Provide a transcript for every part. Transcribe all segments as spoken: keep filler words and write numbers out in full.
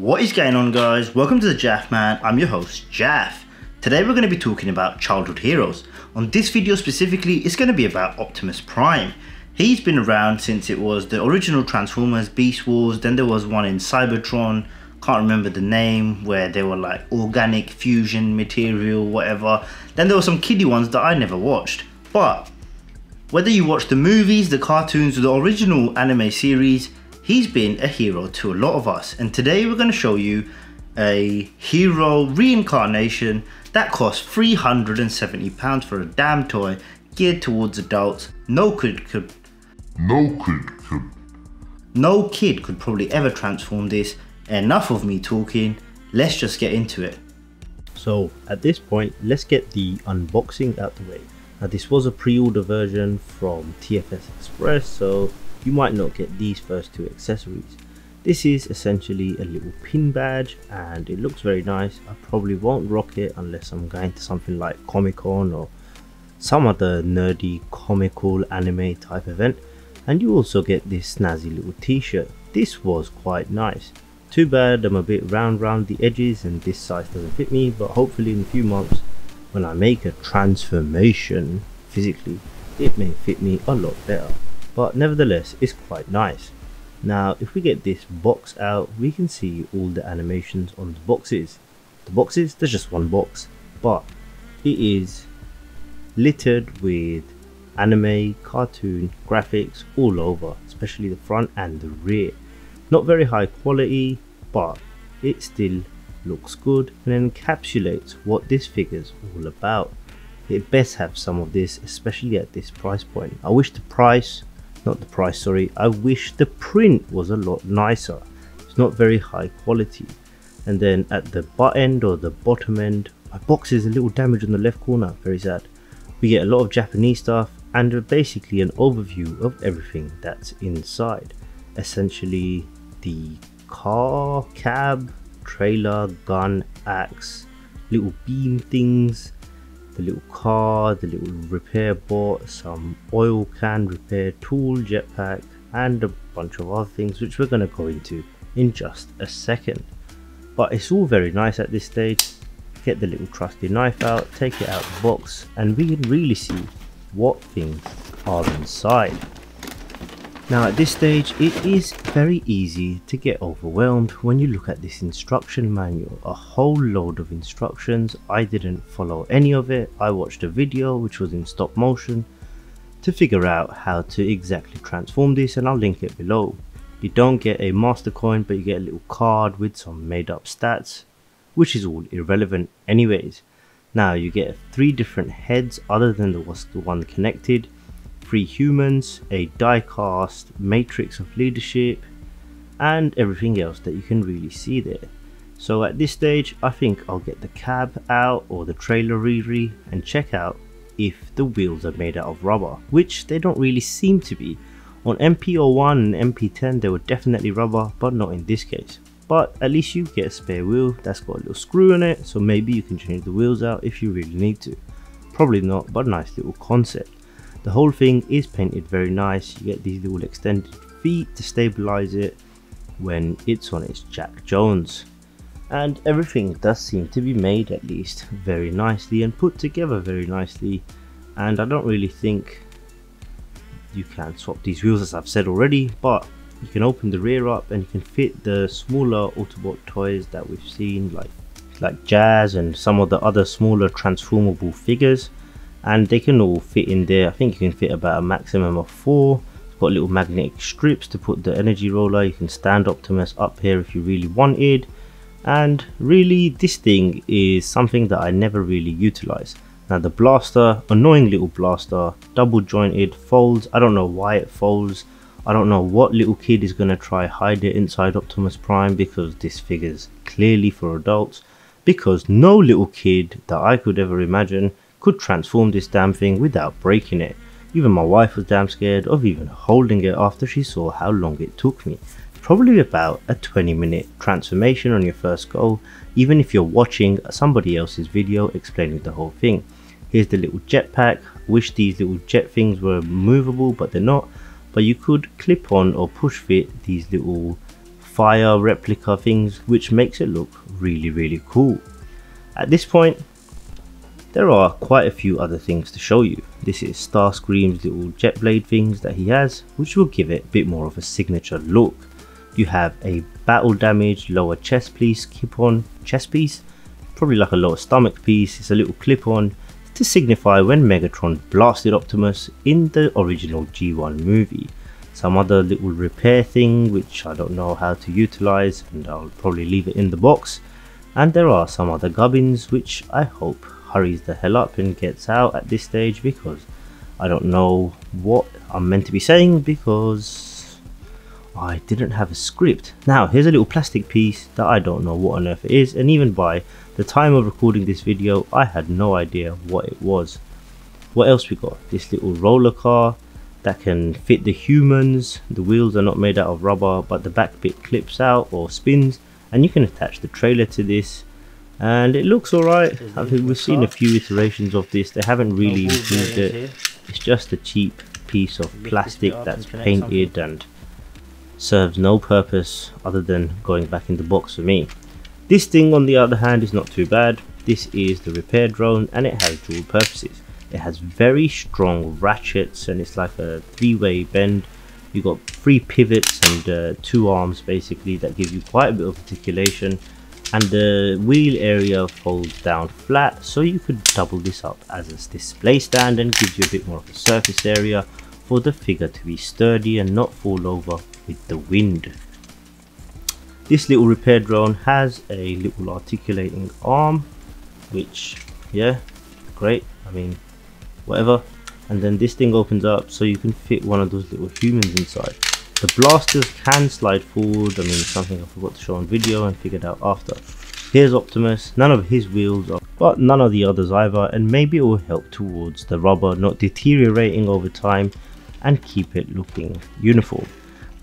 What is going on, guys? Welcome to the Jaff Man. I'm your host, Jaff. Today we're going to be talking about childhood heroes. On this video specifically, it's going to be about Optimus Prime. He's been around since it was the original Transformers, Beast Wars, then there was one in Cybertron, can't remember the name, where they were like organic fusion material, whatever. Then there were some kiddie ones that I never watched. But whether you watch the movies, the cartoons or the original anime series, he's been a hero to a lot of us. And today we're going to show you a hero reincarnation that cost three hundred and seventy pounds for a damn toy, geared towards adults. No kid could, no kid could, no kid could probably ever transform this. Enough of me talking, let's just get into it. So at this point, let's get the unboxing out the way. Now this was a pre-order version from T F S Express, so you might not get these first two accessories. This is essentially a little pin badge and it looks very nice. I probably won't rock it unless I'm going to something like Comic Con or some other nerdy comical anime type event. And you also get this snazzy little t-shirt. This was quite nice. Too bad I'm a bit round round the edges and this size doesn't fit me, but hopefully in a few months when I make a transformation physically, it may fit me a lot better. But nevertheless, it's quite nice. Now if we get this box out, we can see all the animations on the boxes. The boxes, there's just one box, but it is littered with anime, cartoon, graphics all over, especially the front and the rear. Not very high quality, but it still looks good and encapsulates what this figure's all about. It best have some of this, especially at this price point. I wish the price, not the price, sorry, I wish the print was a lot nicer. It's not very high quality. And then at the butt end or the bottom end, my box is a little damaged on the left corner, very sad. We get a lot of Japanese stuff and basically an overview of everything that's inside. Essentially the car, cab, trailer, gun, axe, little beam things, the little car, the little repair bot, some oil can repair tool, jetpack and a bunch of other things which we're going to go into in just a second. But it's all very nice at this stage. Get the little trusty knife out, take it out of the box and we can really see what things are inside. Now at this stage, it is very easy to get overwhelmed when you look at this instruction manual. A whole load of instructions. I didn't follow any of it. I watched a video which was in stop motion to figure out how to exactly transform this and I'll link it below. You don't get a master coin but you get a little card with some made up stats, which is all irrelevant anyways. Now you get three different heads other than the one connected. Three humans, a die-cast Matrix of Leadership and everything else that you can really see there. So at this stage I think I'll get the cab out or the trailer riri and check out if the wheels are made out of rubber, which they don't really seem to be. On M P zero one and M P ten they were definitely rubber, but not in this case. But at least you get a spare wheel that's got a little screw in it, so maybe you can change the wheels out if you really need to. Probably not, but nice little concept. The whole thing is painted very nice. You get these little extended feet to stabilize it when it's on its Jack Jones. And everything does seem to be made at least very nicely and put together very nicely. And I don't really think you can swap these wheels as I've said already, but you can open the rear up and you can fit the smaller Autobot toys that we've seen like, like Jazz and some of the other smaller transformable figures. And they can all fit in there. I think you can fit about a maximum of four. It's got little magnetic strips to put the energy roller. You can stand Optimus up here if you really wanted. And really this thing is something that I never really utilise. Now the blaster, annoying little blaster, double jointed, folds. I don't know why it folds. I don't know what little kid is going to try hide it inside Optimus Prime, because this figure's clearly for adults. Because no little kid that I could ever imagine could transform this damn thing without breaking it. Even my wife was damn scared of even holding it after she saw how long it took me. Probably about a twenty minute transformation on your first go, even if you're watching somebody else's video explaining the whole thing. Here's the little jetpack. Wish these little jet things were movable, but they're not. But you could clip on or push fit these little fire replica things, which makes it look really really cool. At this point there are quite a few other things to show you. This is Starscream's little jet blade things that he has, which will give it a bit more of a signature look. You have a battle damage lower chest piece, clip on chest piece, probably like a lower stomach piece. It's a little clip on to signify when Megatron blasted Optimus in the original G one movie. Some other little repair thing which I don't know how to utilize, and I'll probably leave it in the box. And there are some other gubbins which I hope hurries the hell up and gets out at this stage, because I don't know what I'm meant to be saying because I didn't have a script. Now here's a little plastic piece that I don't know what on earth it is, and even by the time of recording this video I had no idea what it was. What else we got? This little roller car that can fit the humans. The wheels are not made out of rubber, but the back bit clips out or spins, and you can attach the trailer to this. And it looks alright. I think we've seen a few iterations of this. They haven't really improved it. It's just a cheap piece of plastic that's painted and serves no purpose other than going back in the box for me. This thing on the other hand is not too bad. This is the repair drone, and it has dual purposes. It has very strong ratchets, and it's like a three-way bend. You've got three pivots and uh, two arms basically that give you quite a bit of articulation. And the wheel area folds down flat, so you could double this up as a display stand and gives you a bit more of a surface area for the figure to be sturdy and not fall over with the wind. This little repair drone has a little articulating arm, which, yeah, great, I mean, whatever. And then this thing opens up so you can fit one of those little humans inside. The blasters can slide forward. I mean, something I forgot to show on video and figured out after. Here's Optimus. None of his wheels are, but none of the others either, and maybe it will help towards the rubber not deteriorating over time and keep it looking uniform.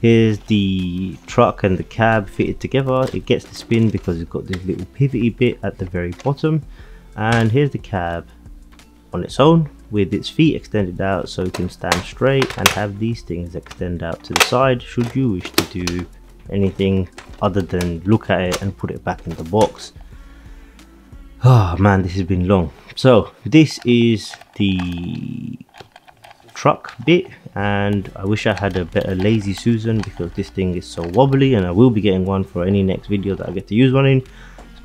Here's the truck and the cab fitted together. It gets the spin because it's got this little pivoty bit at the very bottom. And here's the cab on its own, with its feet extended out so it can stand straight and have these things extend out to the side should you wish to do anything other than look at it and put it back in the box. Oh man, this has been long. So this is the truck bit, and I wish I had a better Lazy Susan because this thing is so wobbly, and I will be getting one for any next video that I get to use one in.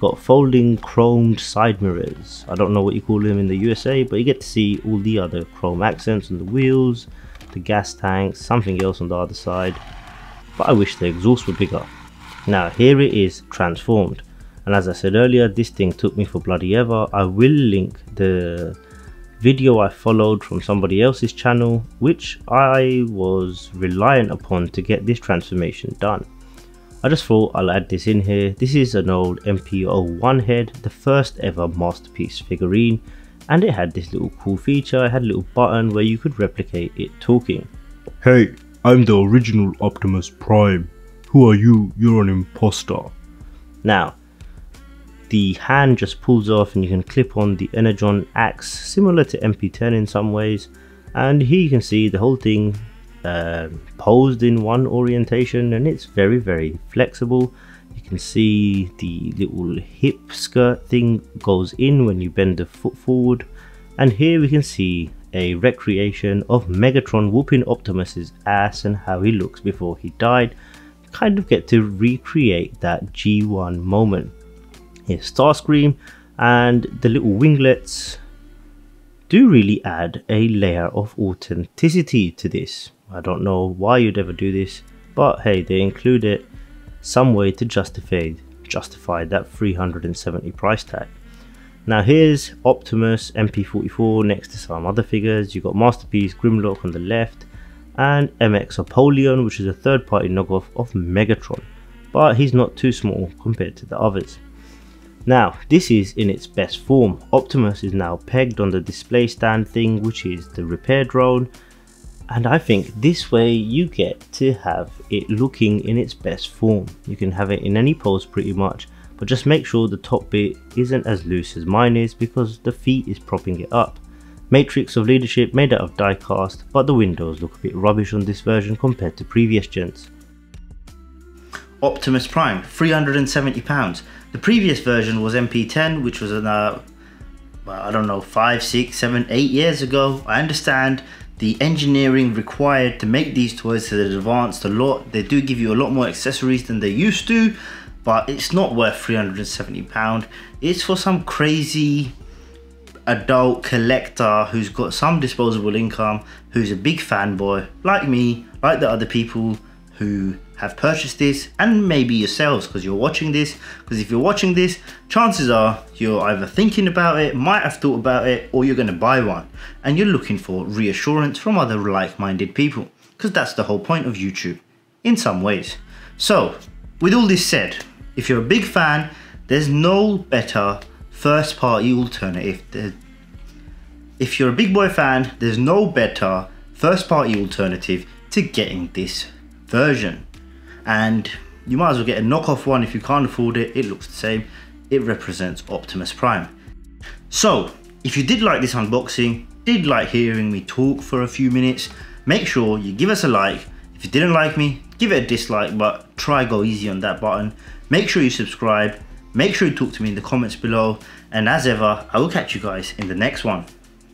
Got folding chromed side mirrors. I don't know what you call them in the U S A, but you get to see all the other chrome accents on the wheels, the gas tanks, something else on the other side, but I wish the exhausts were bigger. Now here it is transformed, and as I said earlier, this thing took me for bloody ever. I will link the video I followed from somebody else's channel, which I was reliant upon to get this transformation done. I just thought I'll add this in here. This is an old M P zero one head, the first ever Masterpiece figurine, and it had this little cool feature. It had a little button where you could replicate it talking. Hey, I'm the original Optimus Prime. Who are you? You're an imposter. Now, the hand just pulls off and you can clip on the Energon axe, similar to M P ten in some ways. And here you can see the whole thing Uh, posed in one orientation, and it's very very flexible. You can see the little hip skirt thing goes in when you bend the foot forward, and here we can see a recreation of Megatron whooping Optimus's ass and how he looks before he died. You kind of get to recreate that G one moment. Here's Starscream, and the little winglets do really add a layer of authenticity to this. I don't know why you'd ever do this, but hey, they include it some way to justify justify that three hundred seventy price tag. Now here's Optimus M P forty-four next to some other figures. You've got Masterpiece Grimlock on the left and M X Apollyon, which is a third party knockoff of Megatron, but he's not too small compared to the others. Now this is in its best form. Optimus is now pegged on the display stand thing, which is the repair drone. And I think this way you get to have it looking in its best form. You can have it in any pose pretty much, but just make sure the top bit isn't as loose as mine is because the feet is propping it up. Matrix of Leadership made out of die cast, but the windows look a bit rubbish on this version compared to previous gens. Optimus Prime, three hundred and seventy pounds. The previous version was M P ten, which was an, uh, well, I don't know, five, six, seven, eight years ago. I understand the engineering required to make these toys has advanced a lot. They do give you a lot more accessories than they used to, but it's not worth three hundred and seventy pounds. It's for some crazy adult collector who's got some disposable income, who's a big fanboy like me, like the other people who have purchased this, and maybe yourselves because you're watching this. Because if you're watching this, chances are you're either thinking about it, might have thought about it, or you're going to buy one and you're looking for reassurance from other like-minded people, because that's the whole point of YouTube in some ways. So with all this said, if you're a big fan, there's no better first party alternative. If you're a big boy fan, there's no better first party alternative to getting this version. And you might as well get a knockoff one if you can't afford it. It looks the same. It represents Optimus Prime. So if you did like this unboxing, did like hearing me talk for a few minutes, make sure you give us a like. If you didn't like me, give it a dislike, but try go easy on that button. Make sure you subscribe. Make sure you talk to me in the comments below. And as ever, I will catch you guys in the next one.